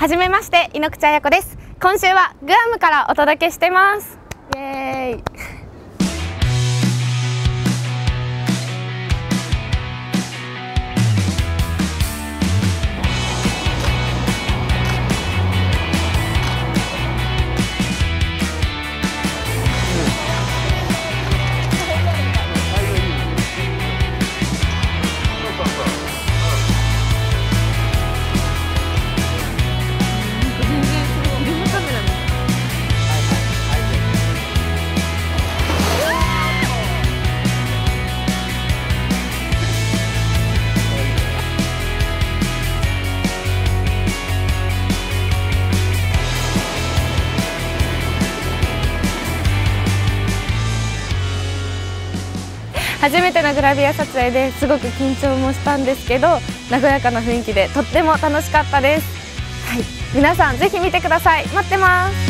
はじめまして、井口彩子です。今週はグアムからお届けしてます。イエーイ。初めてのグラビア撮影ですごく緊張もしたんですけど、和やかな雰囲気でとっても楽しかったです。はい、皆さんぜひ見てください。待ってます。